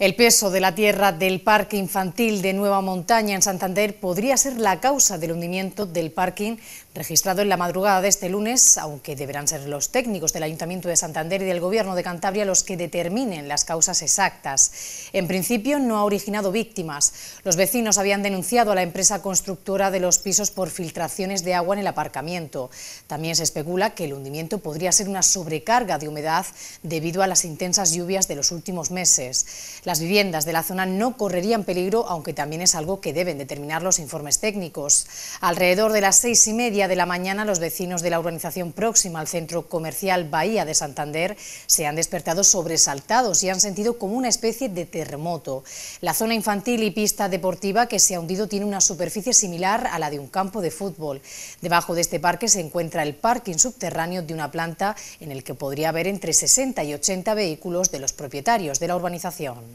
El peso de la tierra del parque infantil de Nueva Montaña en Santander podría ser la causa del hundimiento del parking registrado en la madrugada de este lunes, aunque deberán ser los técnicos del Ayuntamiento de Santander y del Gobierno de Cantabria los que determinen las causas exactas. En principio no ha originado víctimas. Los vecinos habían denunciado a la empresa constructora de los pisos por filtraciones de agua en el aparcamiento. También se especula que el hundimiento podría ser una sobrecarga de humedad debido a las intensas lluvias de los últimos meses. Las viviendas de la zona no correrían peligro, aunque también es algo que deben determinar los informes técnicos. Alrededor de las 6:30 de la mañana, los vecinos de la urbanización próxima al centro comercial Bahía de Santander se han despertado sobresaltados y han sentido como una especie de terremoto. La zona infantil y pista deportiva que se ha hundido tiene una superficie similar a la de un campo de fútbol. Debajo de este parque se encuentra el parking subterráneo de una planta en el que podría haber entre 60 y 80 vehículos de los propietarios de la urbanización.